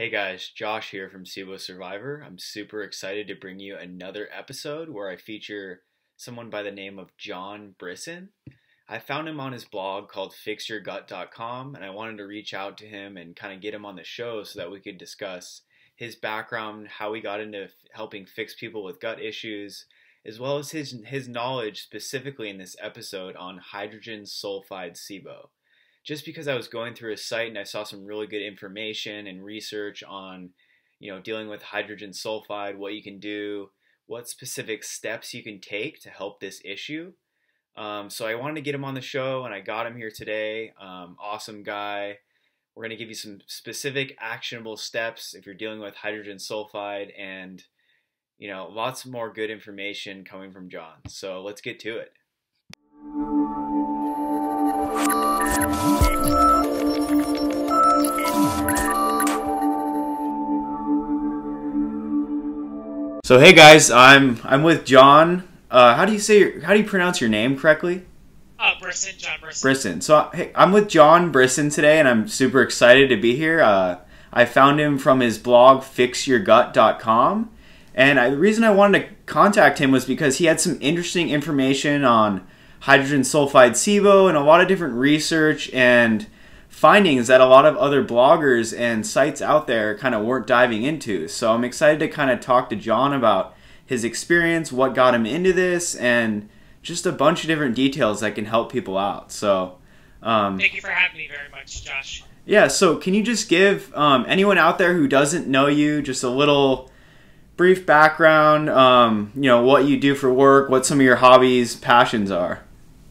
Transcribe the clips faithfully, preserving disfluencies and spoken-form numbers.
Hey guys, Josh here from SIBO Survivor. I'm super excited to bring you another episode where I feature someone by the name of John Brisson. I found him on his blog called fix your gut dot com, and I wanted to reach out to him and kind of get him on the show so that we could discuss his background, how he got into helping fix people with gut issues, as well as his, his knowledge specifically in this episode on hydrogen sulfide SIBO. Just because I was going through his site and I saw some really good information and research on, you know, dealing with hydrogen sulfide, what you can do, what specific steps you can take to help this issue. Um, so I wanted to get him on the show, and I got him here today. Um, awesome guy. We're going to give you some specific actionable steps if you're dealing with hydrogen sulfide, and, you know, lots more good information coming from John. So let's get to it. So hey guys, I'm I'm with John. Uh, how do you say your, how do you pronounce your name correctly? Uh, Brisson, John Brisson. Brisson. So hey, I'm with John Brisson today, and I'm super excited to be here. Uh, I found him from his blog fix your gut dot com, and I, the reason I wanted to contact him was because he had some interesting information on hydrogen sulfide SIBO and a lot of different research and findings that a lot of other bloggers and sites out there kind of weren't diving into. So I'm excited to kind of talk to John about his experience, what got him into this, and just a bunch of different details that can help people out. So um, thank you for having me very much, Josh. Yeah, so can you just give um, anyone out there who doesn't know you just a little brief background, um, you know, what you do for work, what some of your hobbies, passions are?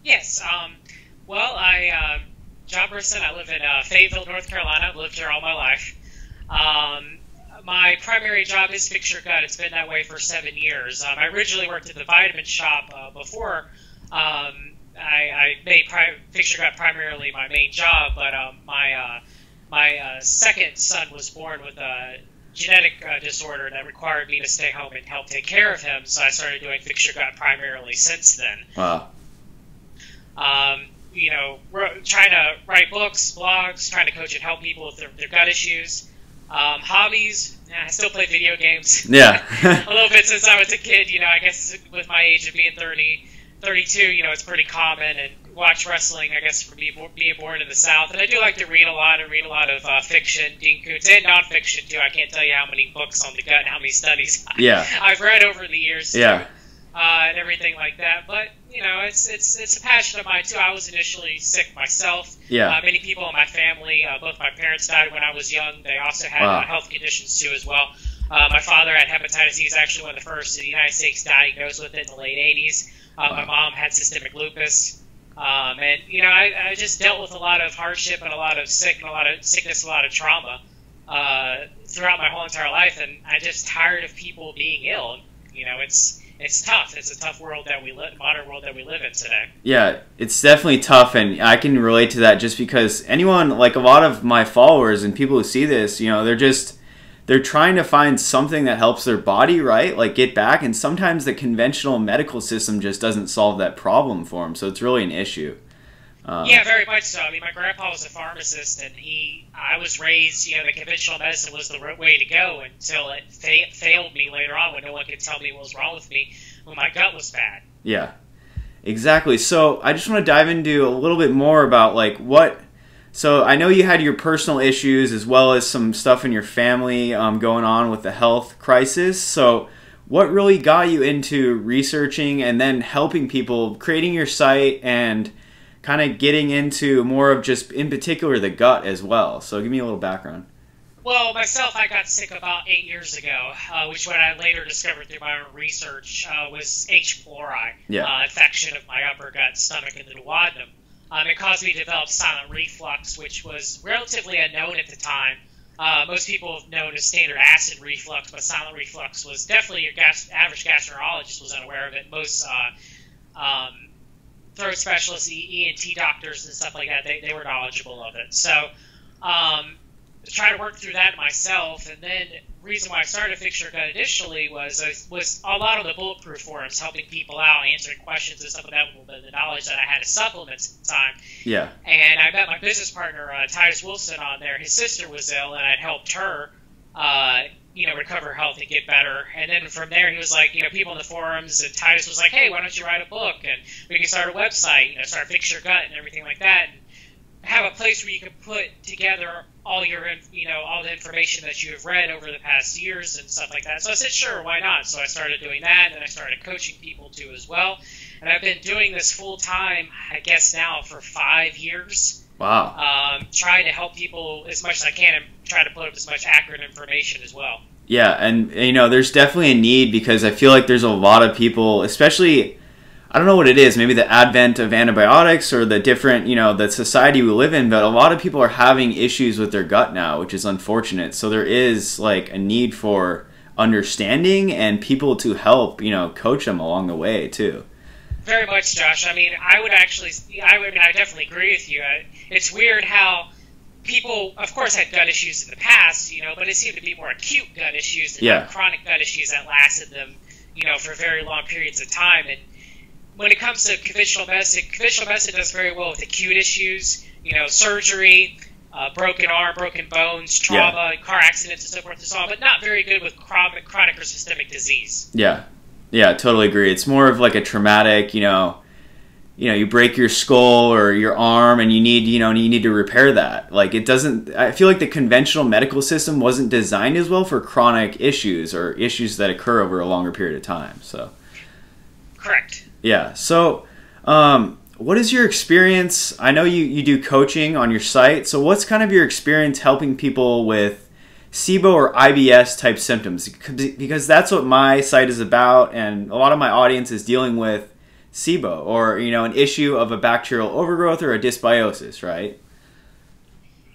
Yes, um, well, I... Uh... John Brisson. I live in uh, Fayetteville, North Carolina. I've lived here all my life. Um, my primary job is Fix Your Gut. It's been that way for seven years. Um, I originally worked at the vitamin shop uh, before. Um, I, I made pri Fix Your Gut primarily my main job, but um, my uh, my uh, second son was born with a genetic uh, disorder that required me to stay home and help take care of him, so I started doing Fix Your Gut primarily since then. Wow. Um, you know, trying to write books, blogs, trying to coach and help people with their, their gut issues. Um, hobbies, yeah, I still play video games. Yeah. A little bit since I was a kid, you know, I guess with my age of being thirty, thirty-two, you know, it's pretty common, and watch wrestling, I guess, for me being born in the South. And I do like to read a lot and read a lot of uh, fiction, Dean Koontz, and nonfiction, too. I can't tell you how many books on the gut, how many studies yeah. I've read over the years. Yeah. Too. Uh, and everything like that, but you know, it's it's it's a passion of mine too. I was initially sick myself. Yeah. Uh, many people in my family, uh, both my parents died when I was young. They also had wow. uh, health conditions too as well. Uh, my father had hepatitis. He was actually one of the first in the United States diagnosed with it in the late eighties. Uh, wow. My mom had systemic lupus, um, and you know, I, I just dealt with a lot of hardship and a lot of sick and a lot of sickness, a lot of trauma uh, throughout my whole entire life, and I'm just tired of people being ill. You know, it's It's tough. It's a tough world that we live, modern world that we live in today. Yeah, it's definitely tough, and I can relate to that just because anyone, like a lot of my followers and people who see this, you know, they're just, they're trying to find something that helps their body, right? Like get back, and sometimes the conventional medical system just doesn't solve that problem for them, so it's really an issue. Um, yeah, very much so. I mean, my grandpa was a pharmacist, and he, I was raised, you know, the conventional medicine was the way to go until it fa failed me later on when no one could tell me what was wrong with me, when my gut was bad. Yeah, exactly. So I just want to dive into a little bit more about, like, what, so I know you had your personal issues as well as some stuff in your family um, going on with the health crisis, so what really got you into researching and then helping people, creating your site, and kind of getting into more of just, in particular, the gut as well. So give me a little background. Well, myself, I got sick about eight years ago, uh, which what I later discovered through my own research uh, was H. pylori, yeah. uh, infection of my upper gut, stomach, and the duodenum. Um, it caused me to develop silent reflux, which was relatively unknown at the time. Uh, most people have known as standard acid reflux, but silent reflux was definitely your gas, average gastroenterologist was unaware of it. Most uh, um, throat specialists, E N T doctors, and stuff like that, they, they were knowledgeable of it. So um, I tried to work through that myself, and then the reason why I started Fix Your Gut initially was, was a lot of the bulletproof forums, helping people out, answering questions and stuff like that, with the knowledge that I had of supplements at the time. Yeah. And I met my business partner, uh, Titus Wilson, on there. His sister was ill, and I'd helped her. uh, you know, recover health and get better. And then from there, he was like, you know, people in the forums, and Titus was like, hey, why don't you write a book, and we can start a website, you know, start Fix Your Gut and everything like that, and have a place where you can put together all your, you know, all the information that you have read over the past years and stuff like that. So I said, sure, why not? So I started doing that, and I started coaching people too as well. And I've been doing this full time, I guess now, for five years. Wow. Um, trying to help people as much as I can, and try to put up as much accurate information as well. Yeah, and, you know, there's definitely a need, because I feel like there's a lot of people, especially, I don't know what it is, maybe the advent of antibiotics or the different, you know, the society we live in, but a lot of people are having issues with their gut now, which is unfortunate. So there is, like, a need for understanding and people to help, you know, coach them along the way, too. Very much, Josh. I mean, I would actually, I would, I definitely agree with you. It's weird how people, of course, had gut issues in the past, you know, but it seemed to be more acute gut issues than yeah. chronic gut issues that lasted them, you know, for very long periods of time. And when it comes to conventional medicine, conventional medicine does very well with acute issues, you know, surgery, uh, broken arm, broken bones, trauma, yeah. car accidents, and so forth and so on, but not very good with chronic, chronic or systemic disease. Yeah. Yeah, totally agree. It's more of like a traumatic, you know, you know, you break your skull or your arm and you need, you know, you need to repair that. Like it doesn't, I feel like the conventional medical system wasn't designed as well for chronic issues or issues that occur over a longer period of time. So, correct. Yeah. So, um, what is your experience? I know you, you do coaching on your site. So what's kind of your experience helping people with S I B O or I B S type symptoms, because that's what my site is about, and a lot of my audience is dealing with S I B O or, you know, an issue of a bacterial overgrowth or a dysbiosis, right?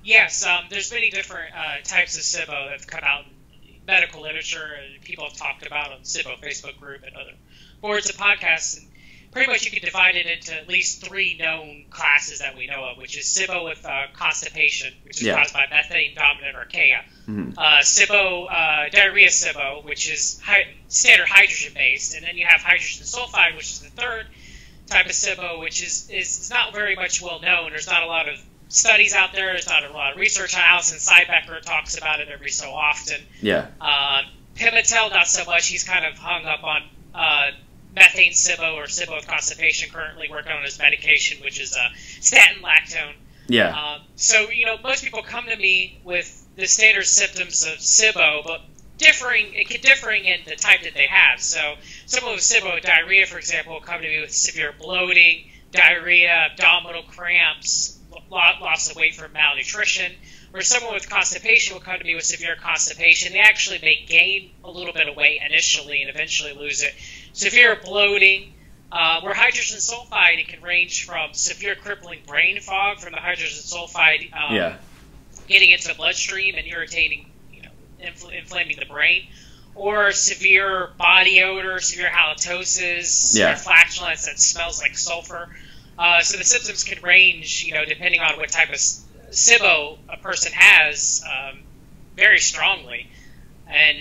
Yes, um, there's many different uh, types of S I B O that have come out in medical literature, and people have talked about on the S I B O Facebook group and other boards and podcasts. And pretty much you can divide it into at least three known classes that we know of, which is S I B O with uh, constipation, which is yeah. caused by methane dominant archaea. Mm-hmm. uh, S I B O, uh, diarrhea S I B O, which is hy standard hydrogen-based. And then you have hydrogen sulfide, which is the third type of S I B O, which is, is not very much well known. There's not a lot of studies out there. There's not a lot of research on. Alison Seibecker talks about it every so often. Yeah. Uh, Pimentel, not so much. He's kind of hung up on Uh, methane S I B O or S I B O with constipation, currently working on his medication, which is uh, statin lactone. Yeah. Um, so, you know, most people come to me with the standard symptoms of S I B O, but differing, it can differing in the type that they have. So someone with S I B O, diarrhea, for example, will come to me with severe bloating, diarrhea, abdominal cramps, loss of weight from malnutrition. Or someone with constipation will come to me with severe constipation. They actually may gain a little bit of weight initially and eventually lose it. Severe bloating, uh, where hydrogen sulfide, it can range from severe crippling brain fog from the hydrogen sulfide um, yeah. getting into the bloodstream and irritating, you know, infl inflaming the brain, or severe body odor, severe halitosis, yeah. flatulence that smells like sulfur. Uh, so the symptoms can range, you know, depending on what type of S I B O a person has, um, very strongly, and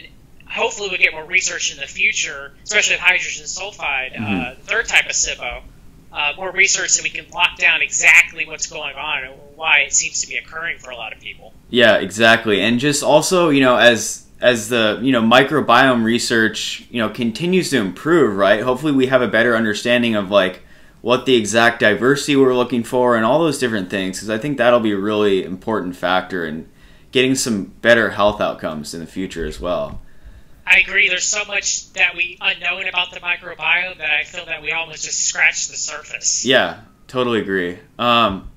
hopefully we'll get more research in the future, especially with hydrogen sulfide, mm-hmm. uh, the third type of S I B O, uh, more research so we can lock down exactly what's going on and why it seems to be occurring for a lot of people. Yeah, exactly. And just also, you know, as as the, you know, microbiome research, you know, continues to improve, right? Hopefully we have a better understanding of, like, what the exact diversity we're looking for and all those different things, because I think that'll be a really important factor in getting some better health outcomes in the future as well. I agree. There's so much that we unknown about the microbiome that I feel that we almost just scratched the surface. Yeah, totally agree. Um,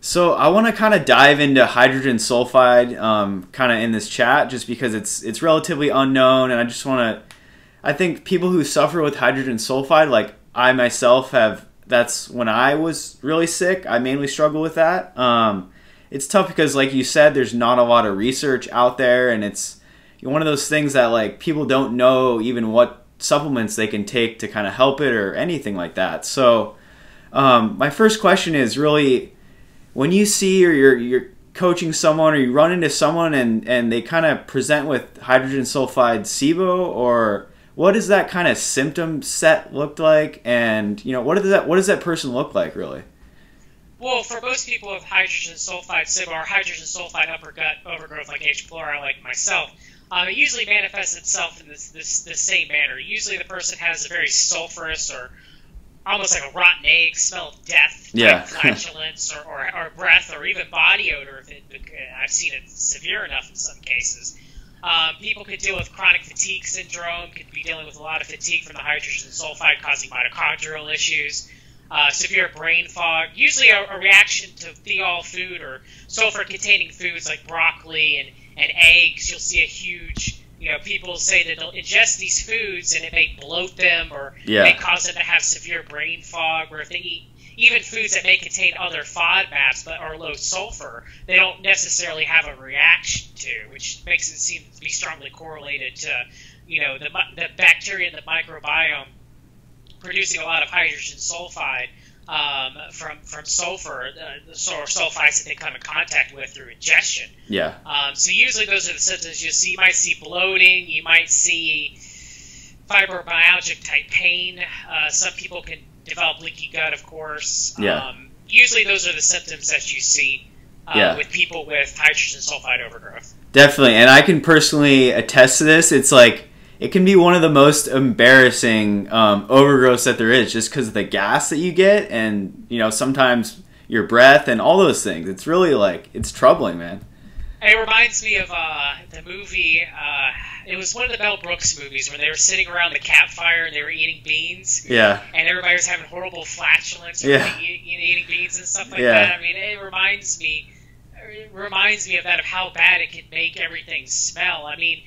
so I want to kind of dive into hydrogen sulfide um, kind of in this chat, just because it's it's relatively unknown, and I just want to, I think people who suffer with hydrogen sulfide, like I myself have, that's when I was really sick, I mainly struggle with that. Um, it's tough because, like you said, there's not a lot of research out there, and it's one of those things that, like, people don't know even what supplements they can take to kind of help it or anything like that. So um, my first question is really, when you see or you're, you're coaching someone or you run into someone and, and they kind of present with hydrogen sulfide S I B O, or what does that kind of symptom set look like? And, you know, what does that, what does that person look like, really? Well, for most people with hydrogen sulfide S I B O or hydrogen sulfide upper gut overgrowth like H. pylori, like myself, Uh, it usually manifests itself in this, this, this same manner. Usually the person has a very sulfurous or almost like a rotten egg smell of death, yeah. flatulence or, or, or breath or even body odor. If it, I've seen it severe enough in some cases. Um, people could deal with chronic fatigue syndrome, could be dealing with a lot of fatigue from the hydrogen sulfide causing mitochondrial issues, uh, severe brain fog, usually a, a reaction to thiol food or sulfur-containing foods like broccoli and, and eggs. You'll see a huge, you know, people say that they'll ingest these foods and it may bloat them or yeah. may cause them to have severe brain fog, or if they eat even foods that may contain other FODMAPs but are low sulfur, they don't necessarily have a reaction to, which makes it seem to be strongly correlated to, you know, the, the bacteria in the microbiome producing a lot of hydrogen sulfide um, from from sulfur, uh, or sulfides that they come in contact with through ingestion. Yeah. Um, so usually those are the symptoms you see. You might see bloating. You might see fibromyalgic type pain. Uh, some people can develop leaky gut, of course. Yeah. Um, usually those are the symptoms that you see uh, yeah. with people with hydrogen sulfide overgrowth. Definitely, and I can personally attest to this. It's like it can be one of the most embarrassing um, overgrowths that there is, just because of the gas that you get and, you know, sometimes your breath and all those things. It's really like, it's troubling, man. It reminds me of uh, the movie, uh, it was one of the Mel Brooks movies where they were sitting around the campfire and they were eating beans. Yeah. And everybody was having horrible flatulence and yeah. eat, eat, eating beans and stuff like yeah. that. I mean, it reminds me, it reminds me of that, of how bad it can make everything smell. I mean,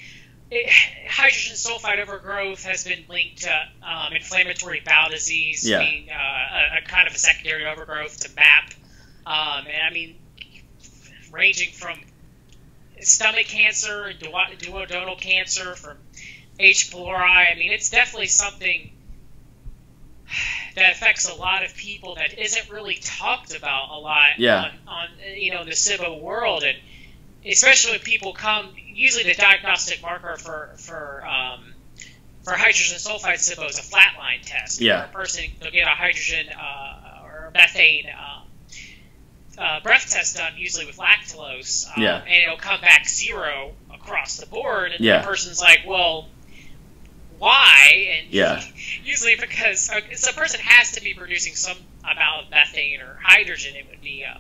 it, hydrogen sulfide overgrowth has been linked to um, inflammatory bowel disease, yeah. being uh, a, a kind of a secondary overgrowth to M A P. Um, and I mean, ranging from stomach cancer and du duodenal cancer, from H. pylori. I mean, it's definitely something that affects a lot of people that isn't really talked about a lot yeah. on, on, you know, the civil world. And especially when people come, usually the diagnostic marker for for um, for hydrogen sulfide S I B O is a flatline test. Yeah. A person, they'll get a hydrogen uh, or methane um, uh, breath test done, usually with lactulose, um, yeah. and it'll come back zero across the board. And yeah. the person's like, well, why? And yeah. usually because uh, so a person has to be producing some amount of methane or hydrogen. It would be Uh,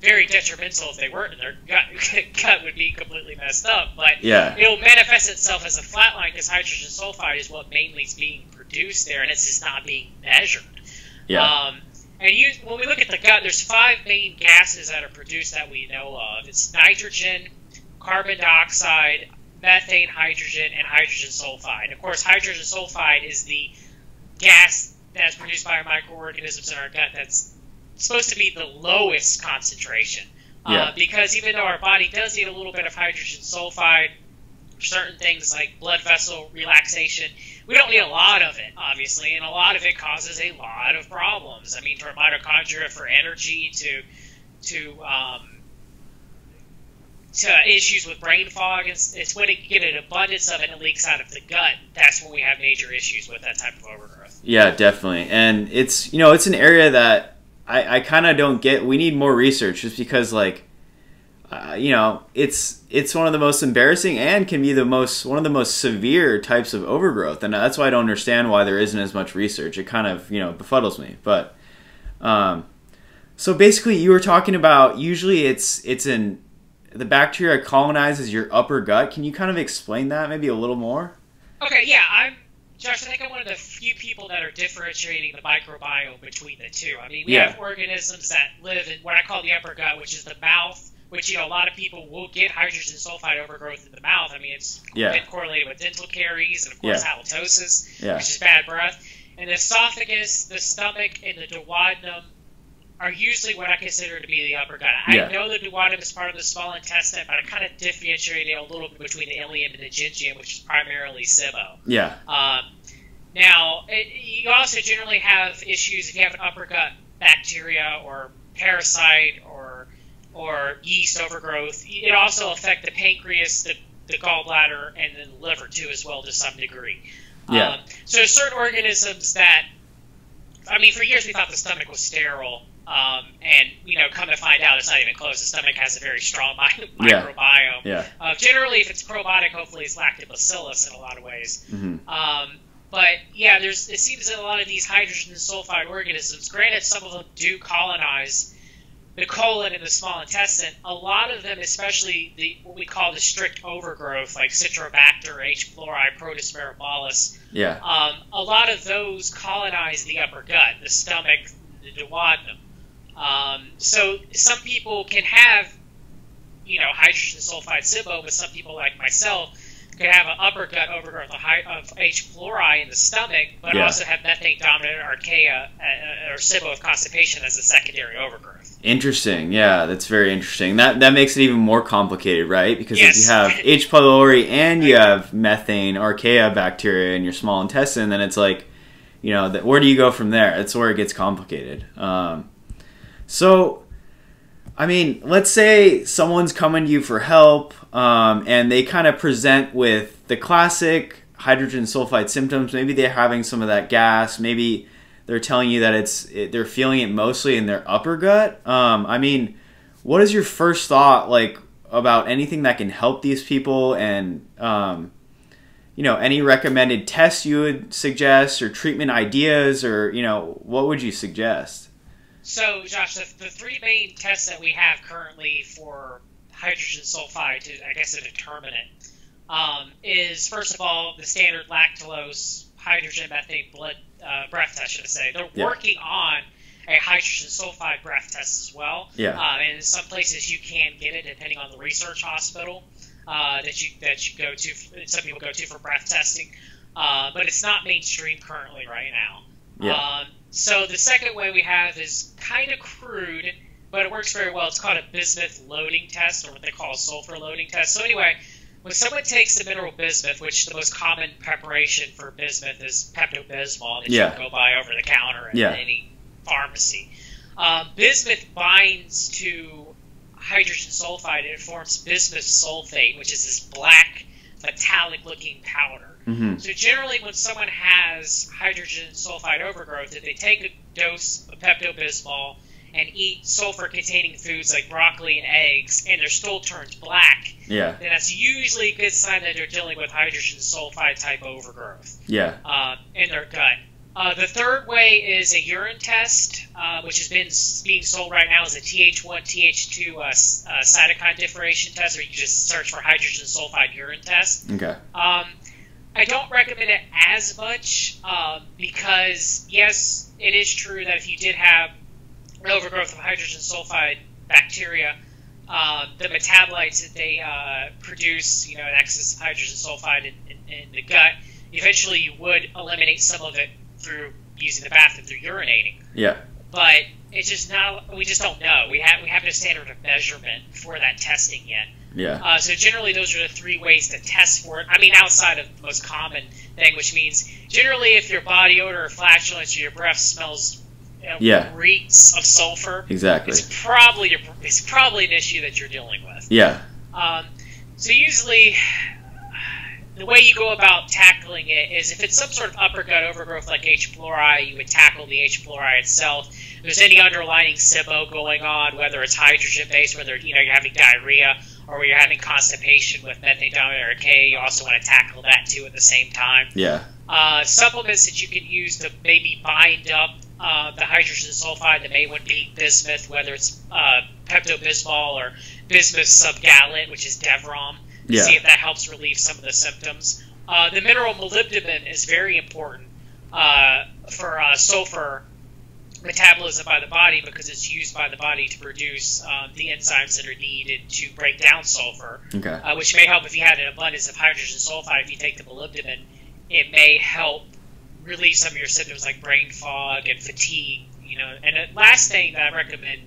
very detrimental if they weren't, and their gut, gut would be completely messed up. But yeah. it'll manifest itself as a flatline because hydrogen sulfide is what mainly is being produced there, and it's just not being measured. Yeah. Um, and you, when we look at the gut, there's five main gases that are produced that we know of. It's nitrogen, carbon dioxide, methane, hydrogen, and hydrogen sulfide. Of course, hydrogen sulfide is the gas that's produced by our microorganisms in our gut that's supposed to be the lowest concentration uh, yeah. because even though our body does need a little bit of hydrogen sulfide, certain things like blood vessel relaxation, we don't need a lot of it, obviously, and a lot of it causes a lot of problems. I mean, for mitochondria, for energy, to to um, to issues with brain fog. It's, it's when it get an abundance of it and it leaks out of the gut. That's when we have major issues with that type of overgrowth. Yeah, definitely, and it's, you know, it's an area that I, I kind of don't get. We need more research just because, like, uh, you know, it's it's one of the most embarrassing and can be the most one of the most severe types of overgrowth, and that's why I don't understand why there isn't as much research. It kind of, you know, befuddles me. But um, so basically, you were talking about usually it's it's in the bacteria colonizes your upper gut. Can you kind of explain that maybe a little more? Okay, yeah, I'm. Josh, I think I'm one of the few people that are differentiating the microbiome between the two. I mean, we yeah. have organisms that live in what I call the upper gut, which is the mouth, which, you know, a lot of people will get hydrogen sulfide overgrowth in the mouth. I mean, it's yeah. been correlated with dental caries and, of course, yeah. halitosis, yeah. which is bad breath. And the esophagus, the stomach, and the duodenum are usually what I consider to be the upper gut. I yeah. know the duodenum is part of the small intestine, but I kind of differentiate it a little bit between the ileum and the jejunum, which is primarily S I B O. Yeah. Um, now, it, you also generally have issues if you have an upper gut bacteria or parasite or or yeast overgrowth. It also affects the pancreas, the, the gallbladder, and then the liver too, as well, to some degree. Yeah. Um, so certain organisms that, I mean, for years we thought the stomach was sterile. Um, and, you know, come to find out it's not even close. The stomach has a very strong mi yeah. microbiome. Yeah. Uh, generally, if it's probiotic, hopefully it's lactobacillus in a lot of ways. Mm-hmm. um, but, yeah, there's, it seems that a lot of these hydrogen sulfide organisms, granted some of them do colonize the colon and the small intestine, a lot of them, especially the what we call the strict overgrowth, like Citrobacter, H. pylori, Protospira mollus, yeah. um, a lot of those colonize the upper gut, the stomach, the duodenum. Um, so some people can have, you know, hydrogen sulfide SIBO, but some people like myself could have an upper gut overgrowth of H. pylori in the stomach, but yeah. also have methane-dominant archaea or SIBO of constipation as a secondary overgrowth. Interesting. Yeah, that's very interesting. That that makes it even more complicated, right? Because yes. if you have H. pylori and you have methane archaea bacteria in your small intestine, then it's like, you know, the, where do you go from there? That's where it gets complicated. Um, So, I mean, let's say someone's coming to you for help um, and they kind of present with the classic hydrogen sulfide symptoms. Maybe they're having some of that gas. Maybe they're telling you that it's it, they're feeling it mostly in their upper gut. Um, I mean, what is your first thought like about anything that can help these people and, um, you know, any recommended tests you would suggest or treatment ideas or, you know, what would you suggest? So, Josh, the, the three main tests that we have currently for hydrogen sulfide, to, I guess, a determinant, um, is, first of all, the standard lactulose hydrogen methane blood uh, breath test, should I say. They're yeah. working on a hydrogen sulfide breath test as well. Yeah. Um, and in some places you can get it, depending on the research hospital uh, that you that you go to. Some people go to for breath testing, uh, but it's not mainstream currently right now. Yeah. Um, so the second way we have is kind of crude, but it works very well. It's called a bismuth loading test, or what they call a sulfur loading test. So anyway, when someone takes the mineral bismuth, which the most common preparation for bismuth is Pepto-Bismol, that yeah. you can go buy over the counter at yeah. any pharmacy. Uh, bismuth binds to hydrogen sulfide and it forms bismuth sulfate, which is this black metallic-looking powder. Mm-hmm. So generally when someone has hydrogen sulfide overgrowth, if they take a dose of Pepto-Bismol and eat sulfur-containing foods like broccoli and eggs, and they're still turned black, yeah. then that's usually a good sign that they're dealing with hydrogen sulfide-type overgrowth yeah. uh, in their gut. Uh, the third way is a urine test, uh, which has been being sold right now as a T H one, T H two uh, uh, cytokine differentiation test, or you just search for hydrogen sulfide urine test. Okay. Um, I don't recommend it as much um, because, yes, it is true that if you did have an overgrowth of hydrogen sulfide bacteria, uh, the metabolites that they uh, produce, you know, an excess of hydrogen sulfide in, in, in the gut, eventually you would eliminate some of it through using the bathroom, through urinating. Yeah. But it's just not, we just don't know. We, have, we haven't a standard of measurement for that testing yet. Yeah. Uh, so generally those are the three ways to test for it. I mean, outside of the most common thing, which means generally if your body odor or flatulence or your breath smells, you know, yeah. reeks of sulfur, exactly. it's probably your, it's probably an issue that you're dealing with. Yeah. Um, so usually the way you go about tackling it is if it's some sort of upper gut overgrowth like H. pylori, you would tackle the H. pylori itself. If there's any underlying SIBO going on, whether it's hydrogen-based, whether you know, you're having diarrhea, or you're having constipation with methane dominant archaea, you also want to tackle that too at the same time. Yeah. Uh, supplements that you can use to maybe bind up uh, the hydrogen sulfide, the main one being bismuth, whether it's uh, Pepto-Bismol or bismuth subgallant, which is Devrom, to yeah. see if that helps relieve some of the symptoms. Uh, the mineral molybdenum is very important uh, for uh, sulfur metabolism by the body because it's used by the body to produce uh, the enzymes that are needed to break down sulfur, okay. uh, which may help if you had an abundance of hydrogen sulfide. If you take the molybdenum, it may help relieve some of your symptoms like brain fog and fatigue. You know, and the last thing that I recommend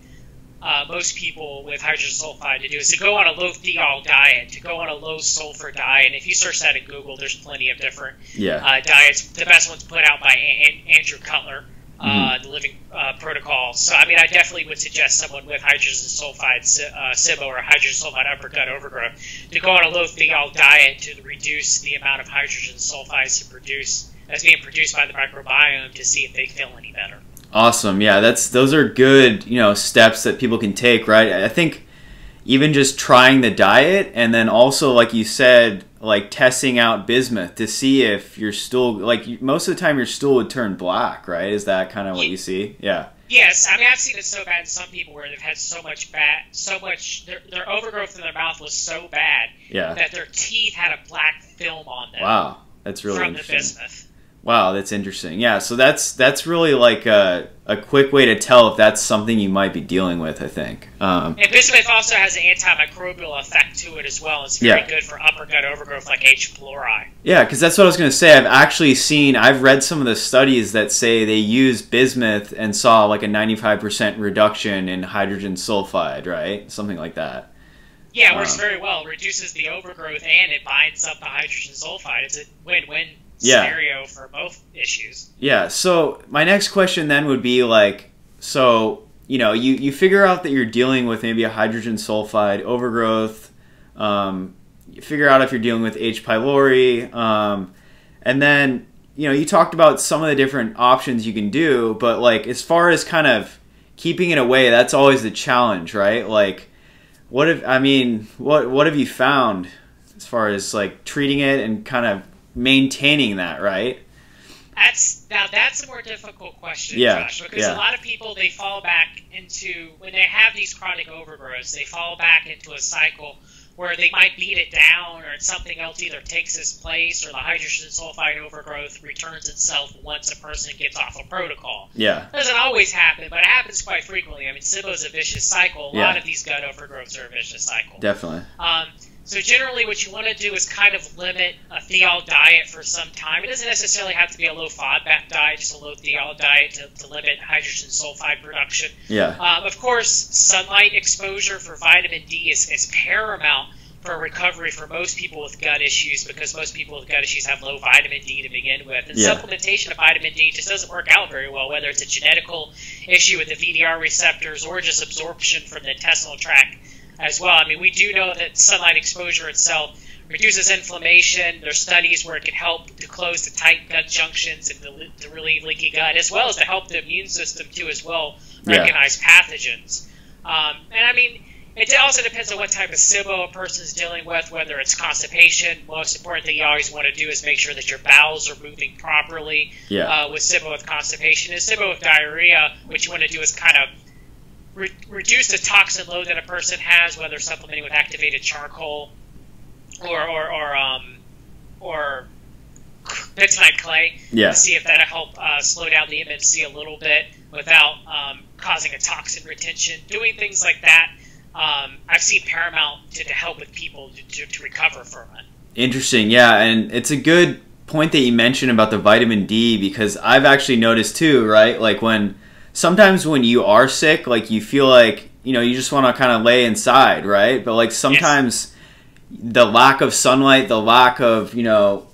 uh, most people with hydrogen sulfide to do is to go on a low thiol diet, to go on a low sulfur diet. And if you search that in Google, there's plenty of different yeah. uh, diets. The best one's put out by An- Andrew Cutler. Uh, the living uh, protocol. So, I mean, I definitely would suggest someone with hydrogen sulfide uh, SIBO or hydrogen sulfide upper gut overgrowth to go on a low thiol diet to reduce the amount of hydrogen sulfides to produce, as being produced by the microbiome to see if they feel any better. Awesome. Yeah, that's those are good, you know, steps that people can take, right? I think even just trying the diet, and then also, like you said, like testing out bismuth to see if your stool, like most of the time your stool would turn black, right? Is that kind of what you see? Yeah. Yes, I mean, I've seen it so bad in some people where they've had so much bad, so much, their, their overgrowth in their mouth was so bad yeah. that their teeth had a black film on them. Wow, that's really from interesting. The bismuth. Wow, that's interesting. Yeah, so that's that's really like a, a quick way to tell if that's something you might be dealing with, I think. Um, and bismuth also has an antimicrobial effect to it as well. It's very yeah. good for upper gut overgrowth like H. pylori. Yeah, because that's what I was going to say. I've actually seen, I've read some of the studies that say they use bismuth and saw like a ninety-five percent reduction in hydrogen sulfide, right? Something like that. Yeah, it works um, very well. It reduces the overgrowth and it binds up the hydrogen sulfide. It's a win-win Yeah. scenario for both issues. Yeah. So my next question then would be like, so, you know, you, you figure out that you're dealing with maybe a hydrogen sulfide overgrowth. Um, you figure out if you're dealing with H. pylori. Um, and then, you know, you talked about some of the different options you can do, but like, as far as kind of keeping it away, that's always the challenge, right? Like what if, I mean, what, what have you found as far as like treating it and kind of maintaining that, right? That's now that's a more difficult question, yeah, Josh, because yeah. a lot of people, they fall back into, when they have these chronic overgrowths, they fall back into a cycle where they might beat it down or something else either takes its place, or the hydrogen sulfide overgrowth returns itself once a person gets off a protocol. Yeah. It doesn't always happen, but it happens quite frequently. I mean, S I B O is a vicious cycle. A yeah. lot of these gut overgrowths are a vicious cycle. Definitely. Um, So generally what you want to do is kind of limit a thiol diet for some time. It doesn't necessarily have to be a low FODMAP diet, just a low thiol diet to, to limit hydrogen sulfide production. Yeah. Um, of course, sunlight exposure for vitamin D is, is paramount for recovery for most people with gut issues, because most people with gut issues have low vitamin D to begin with. And yeah. supplementation of vitamin D just doesn't work out very well, whether it's a genetical issue with the V D R receptors or just absorption from the intestinal tract as well. I mean, we do know that sunlight exposure itself reduces inflammation. There's studies where it can help to close the tight gut junctions and to, to relieve leaky gut, as well as to help the immune system too, as well, recognize yeah. pathogens. Um, and I mean, it also depends on what type of S I B O a person's dealing with, whether it's constipation. Most important thing you always want to do is make sure that your bowels are moving properly yeah. uh, with S I B O with constipation. And S I B O with diarrhea, what you want to do is kind of reduce the toxin load that a person has, whether supplementing with activated charcoal or or or, um, or bentonite clay, yeah. to see if that'll help uh, slow down the M M C a little bit without um, causing a toxin retention. Doing things like that, um, I've seen paramount to, to help with people to, to, to recover from it. Interesting, yeah, and it's a good point that you mentioned about the vitamin D, because I've actually noticed too, right, like when sometimes when you are sick, like you feel like, you know, you just want to kind of lay inside, right? But like sometimes yes. the lack of sunlight, the lack of, you know,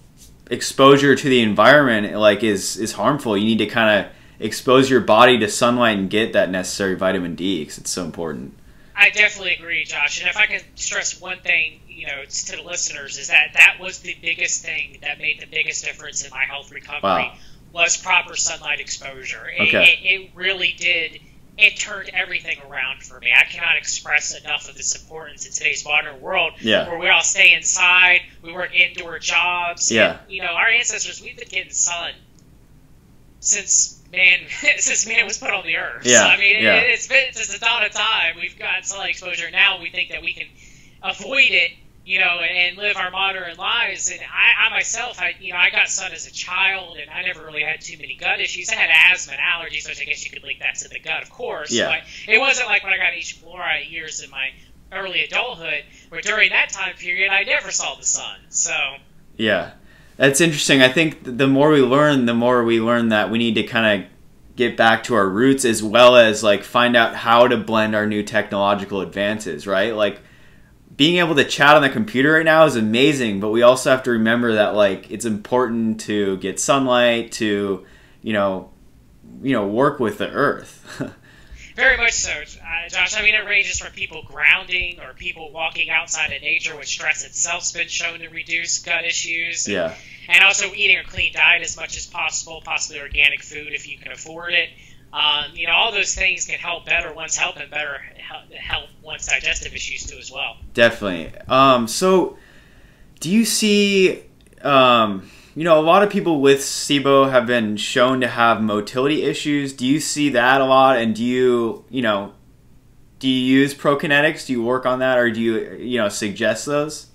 exposure to the environment, like is, is harmful. You need to kind of expose your body to sunlight and get that necessary vitamin D, because it's so important. I definitely agree, Josh. And if I can stress one thing, you know, to the listeners, is that that was the biggest thing that made the biggest difference in my health recovery. Wow. Was proper sunlight exposure. It, okay. it, it really did. It turned everything around for me. I cannot express enough of this importance in today's modern world yeah. where we all stay inside, we work indoor jobs. Yeah. And, you know, our ancestors, we've been getting sun since man since man was put on the earth. Yeah. So, I mean, yeah. it, it's been since the dawn of time. We've got sunlight exposure. Now we think that we can avoid it, you know, and live our modern lives. And I, I myself, I, you know, I got sun as a child, and I never really had too many gut issues. I had asthma and allergies, which I guess you could link that to the gut, of course. Yeah. But it wasn't like when I got H. pylori years in my early adulthood, where during that time period, I never saw the sun. So. Yeah, that's interesting. I think the more we learn, the more we learn that we need to kind of get back to our roots, as well as like find out how to blend our new technological advances, right? Like, being able to chat on the computer right now is amazing, but we also have to remember that like it's important to get sunlight, to, you know, you know, work with the earth. Very much so, uh, Josh. I mean, it ranges from people grounding or people walking outside in nature, which stress itself's been shown to reduce gut issues. And, yeah. and also eating a clean diet as much as possible, possibly organic food if you can afford it. Um, you know, all those things can help better one's health and better help one's digestive issues too as well. Definitely. Um, so do you see, um, you know, a lot of people with SIBO have been shown to have motility issues. Do you see that a lot? And do you, you know, do you use Prokinetics? Do you work on that, or do you, you know, suggest those?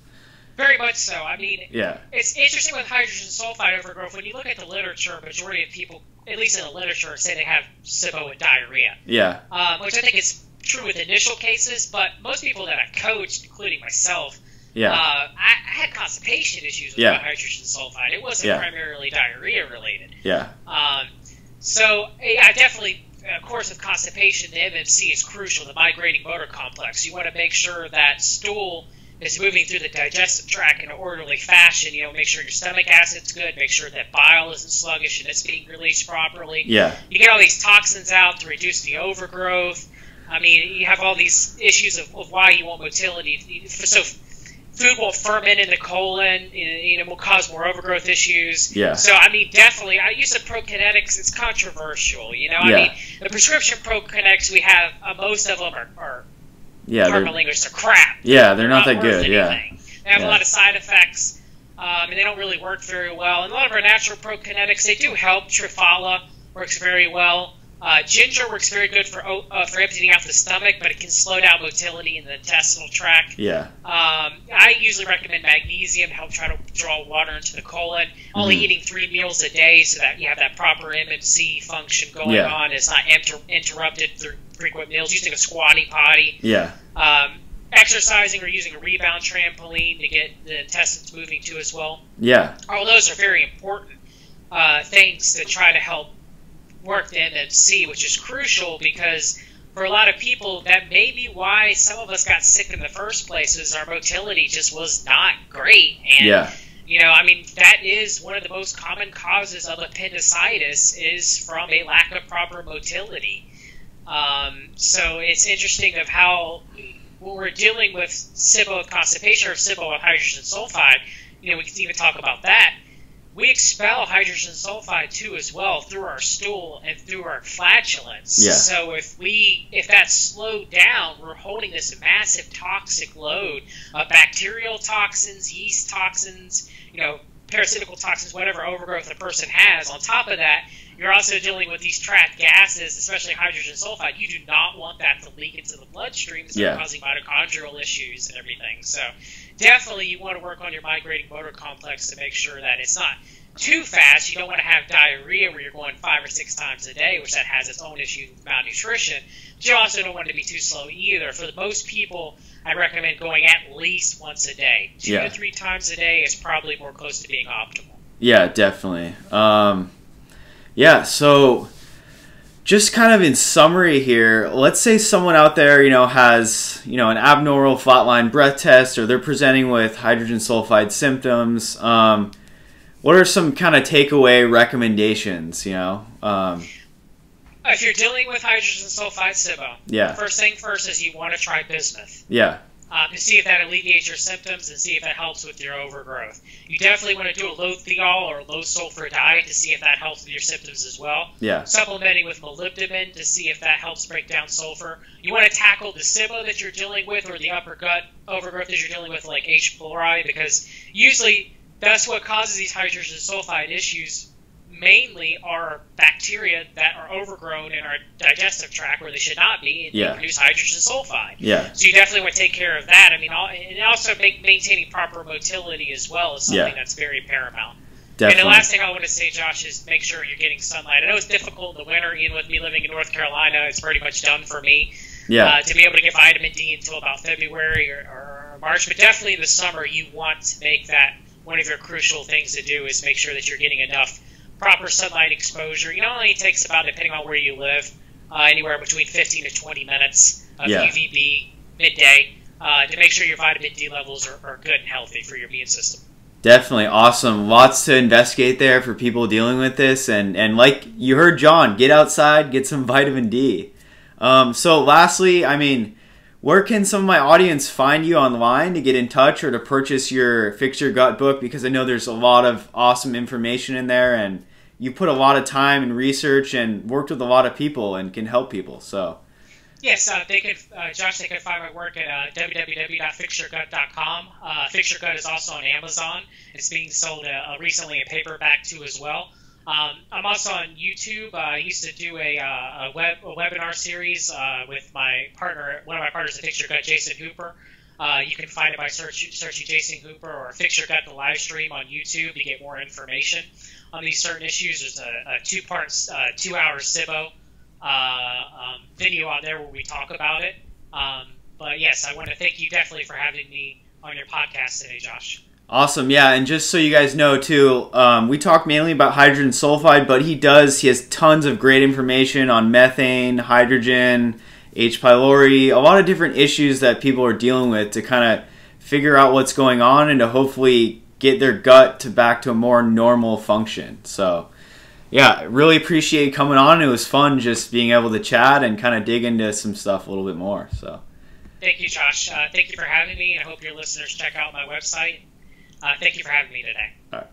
Very much so. I mean, yeah. It's interesting with hydrogen sulfide overgrowth. When you look at the literature, majority of people, at least in the literature, say they have SIBO and diarrhea. Yeah. Um, which I think is true with initial cases, but most people that I coached, including myself, yeah. uh, I, I had constipation issues with yeah. my hydrogen sulfide. It wasn't yeah. primarily diarrhea related. Yeah. Um, so I definitely, of course, with constipation, the M M C is crucial, the migrating motor complex. You want to make sure that stool is moving through the digestive tract in an orderly fashion. You know, make sure your stomach acid's good, make sure that bile isn't sluggish and it's being released properly. Yeah. You get all these toxins out to reduce the overgrowth. I mean, you have all these issues of, of why you want motility. So food will ferment in the colon, and, you know, will cause more overgrowth issues. Yeah. So, I mean, definitely, I use the Prokinetics. It's controversial, you know. Yeah. I mean, the prescription Prokinetics we have, uh, most of them are, are Yeah, they're, language, they're crap. Yeah, they're, they're not, not that good. Anything. Yeah, they have yeah. a lot of side effects, um, and they don't really work very well. And a lot of our natural Prokinetics, they do help. Trifala works very well. Uh, ginger works very good for uh, for emptying out the stomach, but it can slow down motility in the intestinal tract. Yeah. Um, I usually recommend magnesium to help try to draw water into the colon. Only mm-hmm. eating three meals a day so that you have that proper M M C function going yeah. on. It's not inter interrupted through frequent meals. Using a squatty potty. Yeah. Um, exercising or using a rebound trampoline to get the intestines moving too as well. Yeah. All those are very important uh, things to try to help work the M M C, which is crucial because for a lot of people, that may be why some of us got sick in the first place, is our motility just was not great. And, yeah. you know, I mean, that is one of the most common causes of appendicitis, is from a lack of proper motility. Um, so it's interesting of how when we're dealing with SIBO with constipation or SIBO with hydrogen sulfide, you know, we can even talk about that. We expel hydrogen sulfide too as well through our stool and through our flatulence. Yeah. So if we if that's slowed down, we're holding this massive toxic load of bacterial toxins, yeast toxins, you know, parasitical toxins, whatever overgrowth a person has. On top of that, you're also dealing with these trapped gases, especially hydrogen sulfide. You do not want that to leak into the bloodstream, so yeah. causing mitochondrial issues and everything. So definitely you want to work on your migrating motor complex to make sure that it's not too fast. You don't want to have diarrhea where you're going five or six times a day, which that has its own issue with malnutrition. But you also don't want it to be too slow either. For the most people, I recommend going at least once a day. Two yeah. to three times a day is probably more close to being optimal. Yeah, definitely. Um, yeah, so just kind of in summary here, let's say someone out there, you know, has, you know, an abnormal flatline breath test, or they're presenting with hydrogen sulfide symptoms. Um, what are some kind of takeaway recommendations, you know? Um, if you're dealing with hydrogen sulfide SIBO, yeah. first thing first is you want to try bismuth. Yeah. Um, to see if that alleviates your symptoms and see if that helps with your overgrowth. You definitely want to do a low thiol or a low sulfur diet to see if that helps with your symptoms as well. Yeah. Supplementing with molybdenum to see if that helps break down sulfur. You want to tackle the SIBO that you're dealing with, or the upper gut overgrowth that you're dealing with, like H. pylori, because usually that's what causes these hydrogen sulfide issues. Mainly are bacteria that are overgrown in our digestive tract where they should not be, and yeah. they produce hydrogen sulfide. Yeah. So you definitely want to take care of that. I mean, and also make, maintaining proper motility as well is something yeah. that's very paramount. Definitely. And the last thing I want to say, Josh, is make sure you're getting sunlight. I know it's difficult in the winter, even with me living in North Carolina. It's pretty much done for me. Yeah. Uh, to be able to get vitamin D until about February or, or March, but definitely in the summer you want to make that one of your crucial things to do, is make sure that you're getting enough proper sunlight exposure. You know, it only takes about, depending on where you live, uh, anywhere between fifteen to twenty minutes of yeah. U V B midday uh, to make sure your vitamin D levels are, are good and healthy for your immune system. Definitely. Awesome. Lots to investigate there for people dealing with this. And, and like you heard, John, get outside, get some vitamin D. Um, so lastly, I mean, where can some of my audience find you online to get in touch or to purchase your Fix Your Gut book? Because I know there's a lot of awesome information in there, and you put a lot of time and research and worked with a lot of people and can help people. So yes, uh, they could, uh, Josh, they could find my work at uh, w w w dot fix your gut dot com. Uh, Fix Your Gut is also on Amazon. It's being sold uh, recently in paperback too as well. Um, I'm also on YouTube. Uh, I used to do a, uh, a, web, a webinar series uh, with my partner, one of my partners at Fix Your Gut, Jason Hooper. Uh, you can find it by search, searching Jason Hooper or Fix Your Gut, the live stream on YouTube, to get more information on these certain issues. There's a, a two-part, uh, two-hour SIBO uh, um, video out there where we talk about it. Um, but, yes, I want to thank you definitely for having me on your podcast today, Josh. Awesome, yeah, and just so you guys know, too, um, we talk mainly about hydrogen sulfide, but he does, he has tons of great information on methane, hydrogen, H. pylori, a lot of different issues that people are dealing with to kind of figure out what's going on and to hopefully get their gut to back to a more normal function. So, yeah, really appreciate coming on. It was fun just being able to chat and kind of dig into some stuff a little bit more. So, thank you, Josh. Uh, thank you for having me, and I hope your listeners check out my website. Uh, thank you for having me today. All right.